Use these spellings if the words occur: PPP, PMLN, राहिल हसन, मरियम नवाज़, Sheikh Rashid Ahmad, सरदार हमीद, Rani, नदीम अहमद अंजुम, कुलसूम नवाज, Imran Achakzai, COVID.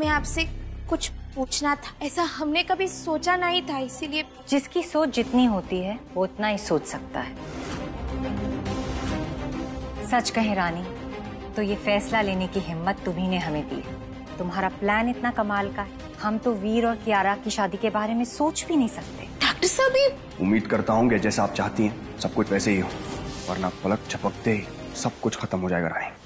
मैं आपसे कुछ पूछना था, ऐसा हमने कभी सोचा नहीं था, इसीलिए। जिसकी सोच जितनी होती है वो उतना ही सोच सकता है। सच कहे रानी तो ये फैसला लेने की हिम्मत तुम्ही ने हमें दी है। तुम्हारा प्लान इतना कमाल का है, हम तो वीर और कियारा की शादी के बारे में सोच भी नहीं सकते। डॉक्टर साहब, उम्मीद करता हूँ जैसा आप चाहती हैं सब कुछ वैसे ही हो, वरना पलक झपकते ही सब कुछ खत्म हो जाएगा रानी।